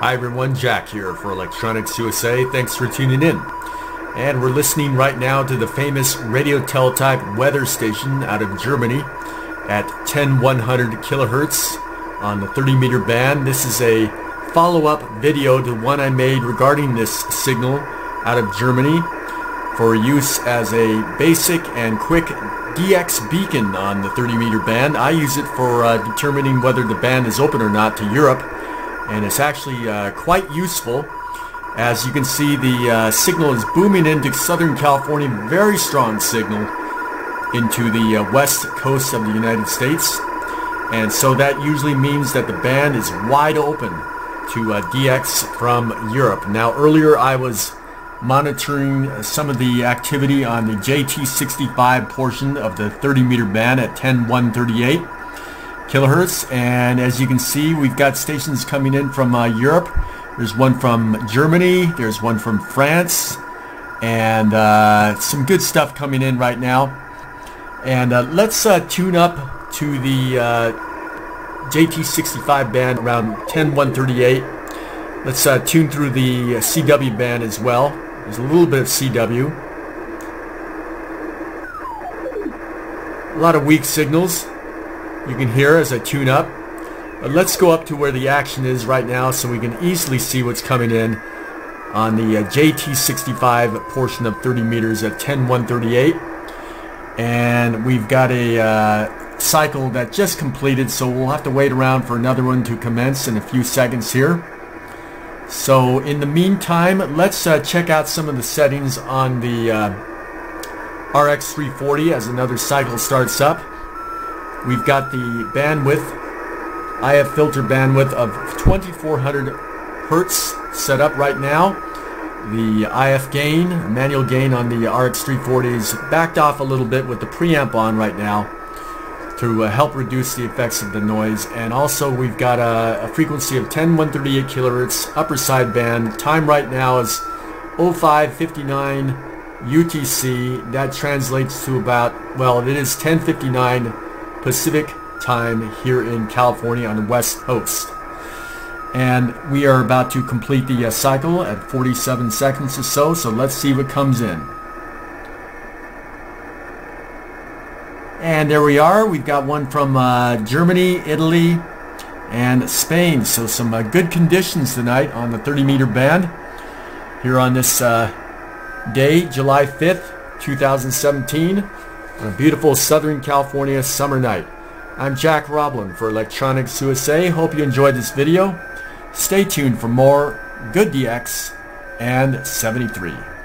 Hi everyone, Jack here for Electronics USA. Thanks for tuning in. And we're listening right now to the famous Radio Teletype weather station out of Germany at 10100 kilohertz on the 30-meter band. This is a follow-up video to one I made regarding this signal out of Germany for use as a basic and quick DX beacon on the 30-meter band. I use it for determining whether the band is open or not to Europe. And it's actually quite useful. As you can see, the signal is booming into Southern California, very strong signal into the west coast of the United States. And so that usually means that the band is wide open to DX from Europe. Now earlier I was monitoring some of the activity on the JT65 portion of the 30-meter band at 10138. kilohertz, and as you can see, we've got stations coming in from Europe. There's one from Germany, there's one from France, and some good stuff coming in right now. And let's tune up to the JT65 band around 10138. Let's tune through the CW band as well. There's a little bit of CW. A lot of weak signals you can hear as I tune up. But let's go up to where the action is right now so we can easily see what's coming in on the JT65 portion of 30 meters at 10138. And we've got a cycle that just completed, so we'll have to wait around for another one to commence in a few seconds here. So in the meantime, let's check out some of the settings on the RX340 as another cycle starts up. We've got the bandwidth, IF filter bandwidth of 2400 Hertz set up right now. The IF gain, manual gain on the RX340 is backed off a little bit with the preamp on right now to help reduce the effects of the noise. And also we've got a frequency of 10138 kilohertz, upper sideband. Time right now is 0559 UTC. That translates to about, well, it is 10:59 Pacific time here in California on the west coast. And we are about to complete the cycle at 47 seconds or so, so let's see what comes in. And there we are. We've got one from Germany, Italy, and Spain. So some good conditions tonight on the 30-meter band here on this day, July 5th, 2017. On a beautiful Southern California summer night. I'm Jack Roblin for Electronics USA. Hope you enjoyed this video. Stay tuned for more Good DX and 73.